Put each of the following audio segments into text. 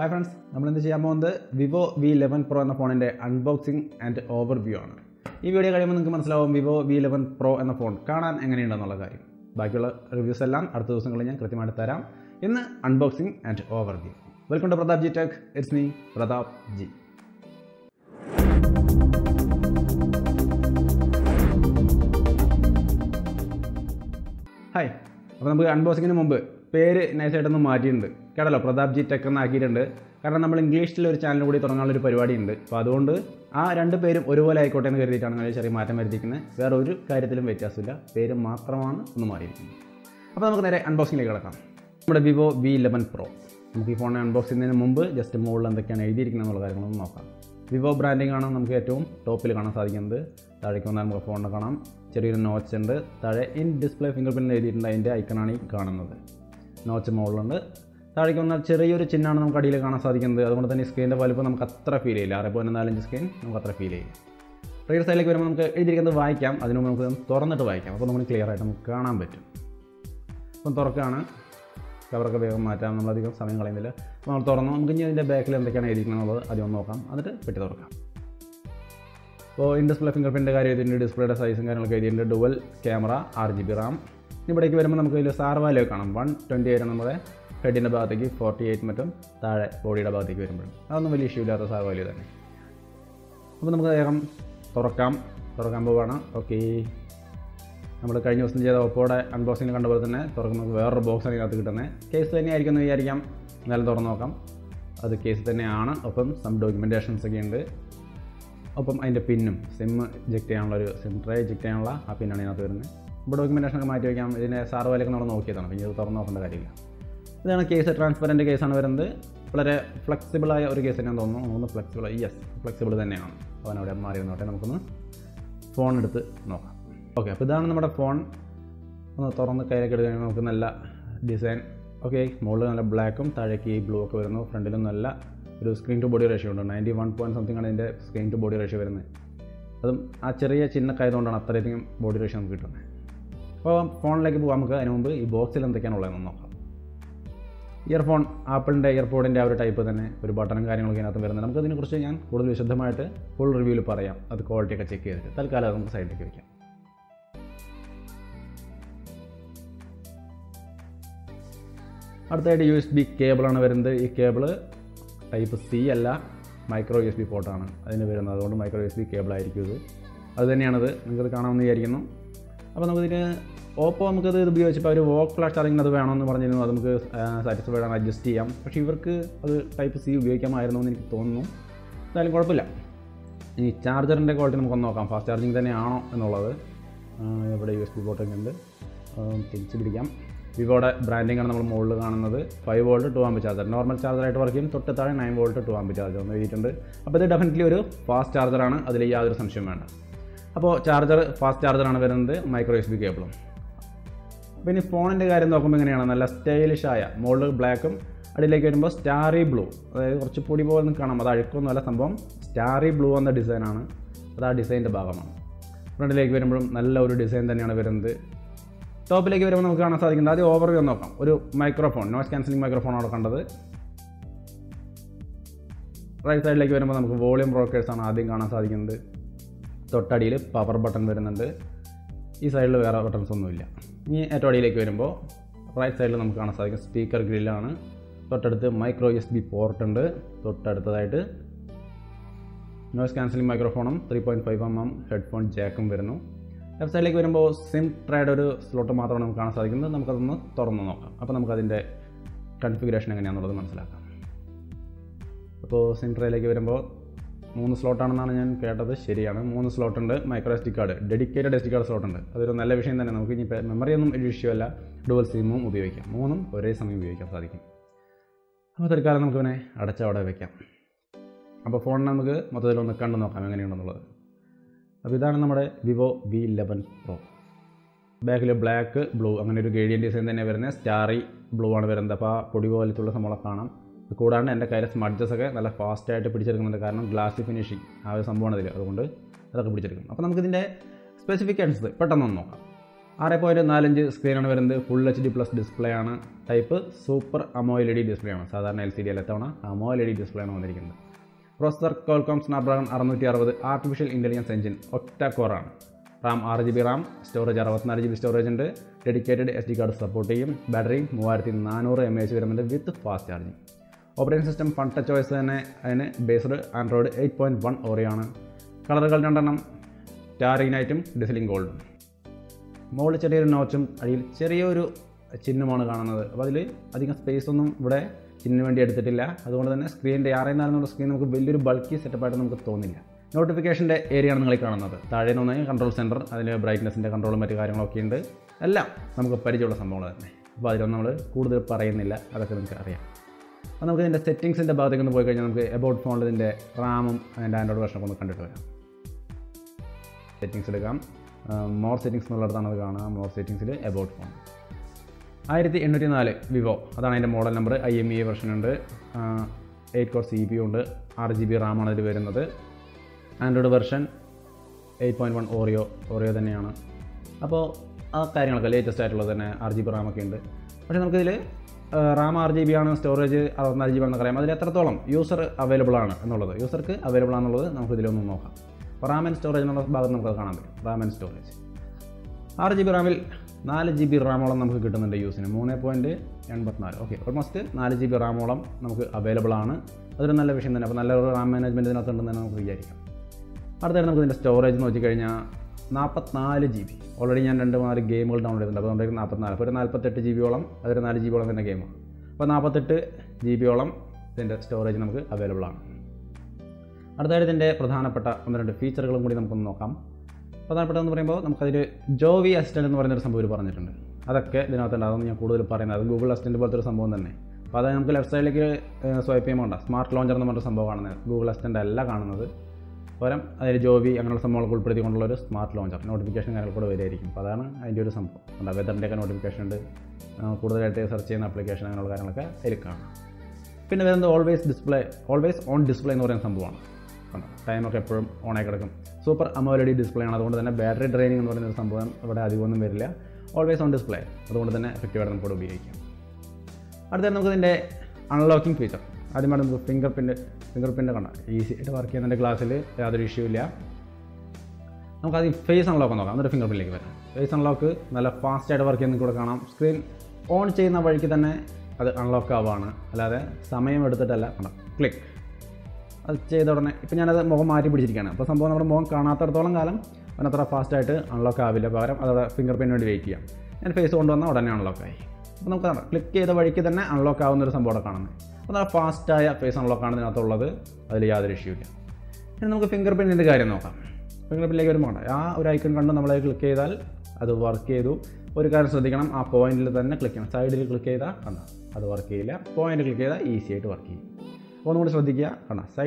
Hi friends, we will unbox Vivo V11 Pro unboxing and overview. In this video, we will unbox Vivo V11 Pro and phone. Unboxing and overview. Welcome to Prathap G Tech. It's me, Prathap G. Hi. We will unboxing. Pere nice at the Martin. Catalogue Prathap G Tech and Akidender. Catanam English channel with Tonal Perivadi in the Padondu. I run the pair of Uruva I cotton very Tangalishari mathematicina, Saru, Kaitel Vechasula, Pere Matraman, Numari. Upon the unboxing Legata. But Vivo V11 Pro. If on unboxing in Mumbai, just a mold on the Canadian Vivo branding on Namkatum, Topilana Sadigan, Tarikon Fondakanam, Cherry Notch and the in display fingerprint in the iconic Gananother. Notch model under Tarikona Cherry or Chinanam Kadilakana Sadigan, the other one than his skin, the Valpunam Katra Fili, Arabon and Island skin, Katra Fili. Rear side editing the Vicam, Adinum, Torna to Vicam, Ponam clear item, Kana bit. Pontorkana, Kavaka Matam, Madik, something like that. Pontorno, in the back and the Canadian Adionokam, and the Petorka. So in display fingerprint, the display size and dual camera, RGB RAM. We will see the 128 number, head in the 48 meter, body about the equipment. That's the issue that is our value. We will see Toracam, okay. We will see the unboxing of the box and case. That's the case. Some documentations again. Open the pin, sim jectanla, sim tray jectanla, happy nana. But documentation might be a survival economic. Then a case transparent case and flexible eye or case and flexible. Yes, flexible than neon. Phone at the no. Okay, put down the phone on the character design. Okay, model and black, Taraki, blue, front screen to body ratio 91 point something on the screen to body ratio. Acharia chin the body ratio. Phone like a box in the canal. Earphone, Apple Airport and every type of the button carrying again at the Veranam, could wish the matter, full review paria at the call take a check. Talcala on the side. At the USB cable on the cable type C, micro USB port on another micro USB cable. Other than another, अपन लोगों के Oppo हम कहते हैं BOH पर walk flash charging ना तो van on तो मरने ना तो हम के साइटिस्फाइड आना एडजस्ट किया हम पर शिवर के अगर टाइप सी बीओएच हम आयरन होने की तोड़ना तो ऐसे कोड पे लग ये चार्जर ने कोड में करना काम फास्ट चार्जिंग तो नहीं आना है नॉलेज ये बड़े यूएसबी पोर्ट के अंदर तीन C building charger, fast charger and micro USB cable. When you phone is stylish, mold black, and starry blue. Starry blue on the design. That design is the design. Top leg is overview. Microphone, noise cancelling microphone. Right side leg is volume rockers. Power button വരുന്നുണ്ട് ഈ സൈഡിൽ വേറെ buttons ഒന്നും ഇല്ല ഇനി അറ്റോടിയിലേക്ക് വരുമ്പോൾ right സൈഡിൽ നമുക്ക് കാണാൻ സാധിക്കും സ്പീക്കർ ഗ്രിൽ ആണ് തൊട്ടടുത്ത് മൈക്രോ യുഎസ്ബി പോർട്ട് ഉണ്ട് തൊട്ടടുത്തതായിട്ട് നോയ്സ് കാൻസലിംഗ് മൈക്രോഫോണും 3.5 mm ഹെഡ്ഫോൺ ജാക്കും വരുന്നു ലെഫ്റ്റ് സൈഡിലേക്ക് വരുമ്പോൾ സിം ട്രേഡ് ഒരു സ്ലോട്ട് മാത്രമാണ് നമുക്ക് കാണാൻ സാധിക്കുന്നത് നമുക്ക് അതൊന്ന് തുറന്നു നോക്കാം അപ്പോൾ നമുക്ക് അതിന്റെ കൺഫിഗറേഷൻ എങ്ങനെയാണെന്നുള്ളത് മനസ്സിലാക്കാം അപ്പോൾ സിം ട്രേയിലേക്ക് വരുമ്പോൾ 3 slot on and Katata Shiriana, 3 slot under micro SD card, dedicated SD card slot under. Other than elevation than a memory edition, dual SIM, Ubivaka, Monum, or raise some Ubivaka Sadiki. Other Karanam Gune, Adacha Odavaka. Upper phone number, Mother on the Kandano coming in on the lower. Abidan number Vivo V11 Pro. Backlit black, blue, amid gradient is in the Neverness, starry, blue on Verandapa, Podivo, Little Samalakanam. The code and the carriage smudges again, a fast picture in the car, glassy finishing. I have some one of the other. Specifications, but on 6.45 screen on the full HD plus display on type super AMOLED display on Southern LCD AMOLED display on the processor Qualcomm Snapdragon 660 artificial intelligence engine octa core RAM RGB RAM storage 64GB storage and dedicated SD card support battery 3400 mAh with fast charging operating system Fanta Choice based Android 8.1 Oreo color Tarring item, dazzling gold. More cherry notchum, cherry or chinamana. Valley, I think a space on the Chinamandilla, other than a screen, the RNA screen of build bulky set apart on the Tonia. Notification the area like another. Tadinona control center, and brightness in the control material of Kindle. A lap, some of Perigola Samola. Vadiana, Kudu Paranilla, other than the settings in the Bathing of the Voyager about found in the RAM and Android version of the country. Settings more settings more settings about phone. I read the end of Vivo. That's model number IMEI version 8-core CPU RGB RAM Android version 8.1 Oreo than Yana. Apo a carrying the latest title than RGB RAM kind. But in RAM RGB storage RGB user available on user available on RAM and storage is RAM and storage. RGB RAM is 4GB RAM. We use 3.84. Okay, almost 4GB RAM is available. That is a good thing. RAM management is available. Storage is 44GB. Already, I downloaded game. 48GB. That is 4GB game. 48GB storage is available. That's why we have features. We have a Jovi Assistant. That's why Google Assistant. We Smart Launcher. Google Assistant. Jovi is Smart Launcher. Notification is a weather notification. Search application. Then always on display. Time of on super AMOLED display and battery draining and always on display. That's unlocking feature. That's the fingerprint. Easy to work in the glass. We face unlock. Fingerprint. Face unlock is fast work in the screen. On chain unlock. Click. One more side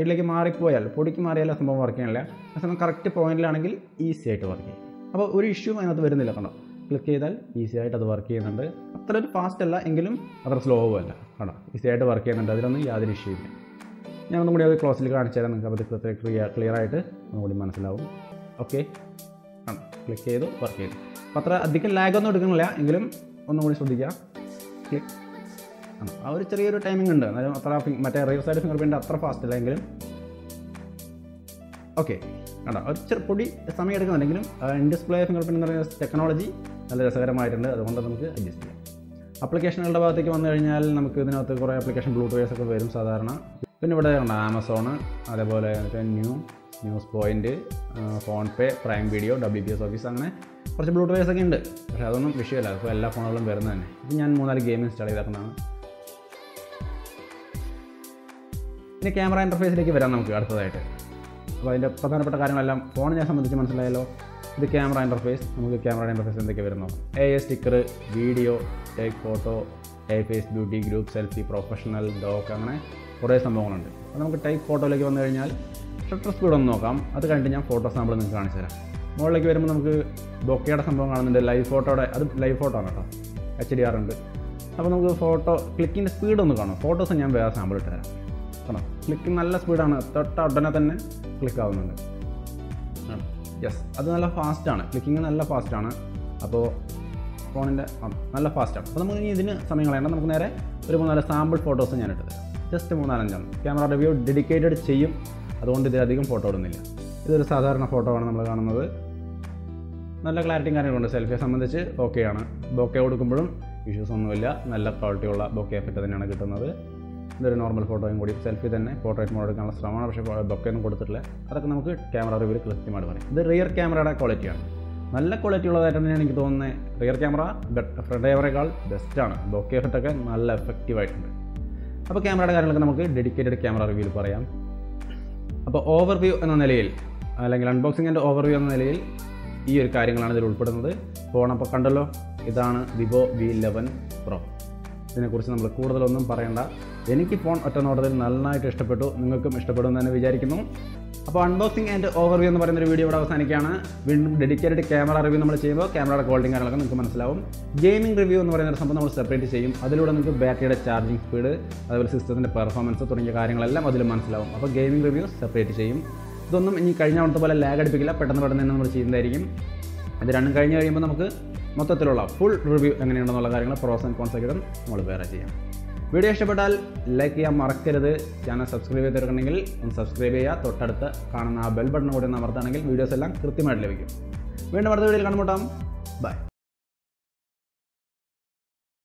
like a maripoil, put it mariella some working left, as an correct point language, easy to work. About Uri issue and other Velana. Click either, easy to work in under third fast angulum, other slow well. Easy to work in under the other issue. Nobody closely can't share and cover the clear writer, nobody man's allowed. Okay, click either, work in. Patra, the lag on the angulum, on the Sodiga, click. Our career timing under material side fingerprint after fast language. Okay, and our chirpudi, some angle, and display fingerprint technology, and the Sagamite under the one of them is application. Alabati on the Rinal, Namakudin, application Bluetooth, Verum Sadarna, whenever Amazon, Adabole, New, Newspoint, Phone Pay, Prime Video, WPS Office, and for the Bluetooth again, Razon Visual, Vella Phone and Vernon, Indian Monar game study that now. The camera interface like the camera interface, AI sticker, video, take photo, AI face beauty group, selfie, professional, dog, take photo like on the shutter speed on Nocam, other continue photo sample and cancer. More like the live photo HDR photo clicking speed on the photos and sample. Clicking all speed on a third click on yes, that's fast. Clicking all fast. So, ഫോണിൻ്റെ നല്ല ഫാസ്റ്റാണ്. അപ്പോൾ നമുക്ക് ഇനി ഇതിന് സമയം കളയണ്ട, നമുക്ക് നേരെ ഒരു മൂന്നാല് സാമ്പിൾ ഫോട്ടോസ് ഞാൻ എടുത്തത്, ജസ്റ്റ് 3-4-5. ക്യാമറ റിവ്യൂ ഡെഡിക്കേറ്റഡ് ചെയ്യും, അതുകൊണ്ട് ഇതിലധികം ഫോട്ടോ ഇടുന്നില്ല. ഇതൊരു സാധാരണ ഫോട്ടോ ആണ് നമ്മൾ കാണുന്നത്. നല്ല ക്ലാരിറ്റിയും കാര്യങ്ങളുണ്ട്. സെൽഫിയെ സംബന്ധിച്ച് ഓക്കെയാണ്. ബോക്കെ കൊടുക്കുമ്പോഴും ഇഷ്യൂസ് ഒന്നുമില്ല, നല്ല ക്വാളിറ്റിയുള്ള ബോക്കെ എഫക്റ്റ് തന്നെയാണ് കിട്ടുന്നത്. ഇതൊരു നോർമൽ ഫോട്ടോയും കൂടി സെൽഫി തന്നെ പോർട്രേറ്റ് മോഡ് എടുക്കാനുള്ള ശ്രമമാണ്, പക്ഷേ ബൊക്കെയൊന്നും കൊടുത്തിട്ടില്ല. അതൊക്കെ നമുക്ക് ക്യാമറ റിവ്യൂവിൽ കൃത്യമായിട്ട് പറയും. ഇത് റിയർ ക്യാമറയുടെ ക്വാളിറ്റിയാണ്, നല്ല ക്വാളിറ്റി ഉള്ളതായിട്ട് തന്നെയാണ് എനിക്ക് തോന്നുന്നത്. റിയർ ക്യാമറ ഫ്രണ്ട് ക്യാമറയേക്കാൾ ബെസ്റ്റാണ്. ബോക്കെ എഫക്റ്റൊക്കെ നല്ല എഫക്റ്റീവായിട്ടുണ്ട്. അപ്പോൾ ക്യാമറയുടെ കാര്യങ്ങളൊക്കെ നമുക്ക് ഡെഡിക്കേറ്റഡ് ക്യാമറ റിവ്യൂവിൽ പറയാം. അപ്പോൾ ഓവർവ്യൂ എന്ന നിലയിൽ, അല്ലെങ്കിൽ അൺബോക്സിംഗ് ആൻഡ് ഓവർവ്യൂ എന്ന നിലയിൽ ഈ ഒരു കാര്യങ്ങളാണ് ഇതിൽ ഉൾപ്പെടുന്നത്. ഫോൺ അപ്പോൾ കണ്ടല്ലോ, ഇതാണ് വിവോ V11 Pro. ഇതിനെക്കുറിച്ച് നമ്മൾ കൂടുതലൊന്നും പറയണ്ട. എനിക്ക് ഫോൺ ഒറ്റ നോട്ടത്തിൽ നന്നായിട്ട് ഇഷ്ടപ്പെട്ടു, നിങ്ങൾക്കും ഇഷ്ടപ്പെടുമെന്ന് തന്നെ വിചാരിക്കുന്നു. അപ്പോൾ അൺബോക്സിംഗ് ആൻഡ് ഓവർവ്യൂ എന്ന് പറയുന്നൊരു വീഡിയോ ഇവിടെ അവസാനിക്കുകയാണ്. വീണ്ടും ഡെഡിക്കേറ്റഡ് ക്യാമറ റിവ്യൂ നമ്മൾ ചെയ്യുമ്പോൾ ക്യാമറയുടെ ക്വാളിറ്റിയും കാര്യങ്ങളൊക്കെ നിങ്ങൾക്ക് മനസ്സിലാവും. ഗെയിമിംഗ് റിവ്യൂ എന്ന് പറയുന്നൊരു സംഭവം നമ്മൾ സെപ്പറേറ്റ് ചെയ്യും. അതിലൂടെ നിങ്ങൾക്ക് ബാറ്ററിയുടെ ചാർജിങ് സ്പീഡ്, അതുപോലെ സിസ്റ്റത്തിൻ്റെ പെർഫോമൻസ് തുടങ്ങിയ കാര്യങ്ങളെല്ലാം അതിൽ മനസ്സിലാവും. അപ്പോൾ ഗെയിമിംഗ് റിവ്യൂ സെപ്പറേറ്റ് ചെയ്യും. ഇതൊന്നും ഇനി കഴിഞ്ഞ വട്ടത്തെ പോലെ ലാഗ് അടിപ്പിക്കില്ല, പെട്ടെന്ന് തന്നെ നമ്മൾ ചെയ്യുന്നതായിരിക്കും. ഇത് രണ്ടും കഴിഞ്ഞ് കഴിയുമ്പോൾ നമുക്ക് മൊത്തത്തിലുള്ള ഫുൾ റിവ്യൂ എങ്ങനെയുണ്ടെന്നുള്ള കാര്യങ്ങൾ, പ്രോസ് ആൻഡ് കോൺസ് ഒക്കെ നമ്മൾ വേറെ ചെയ്യാം. വീഡിയോ ഇഷ്ടപ്പെട്ടാൽ ലൈക്ക് ചെയ്യാൻ മറക്കരുത്. ചാനൽ സബ്സ്ക്രൈബ് ചെയ്തിട്ടുണ്ടെങ്കിൽ ഒന്ന് സബ്സ്ക്രൈബ് ചെയ്യുക. തൊട്ടടുത്ത് കാണുന്ന ആ ബെൽ ബട്ടൺ കൂടി ഒന്ന് അമർത്താണെങ്കിൽ വീഡിയോസ് എല്ലാം കൃത്യമായിട്ട് ലഭിക്കും. വീണ്ടും അടുത്ത വീഡിയോയിൽ കണ്ടുമുട്ടാം. ബൈ.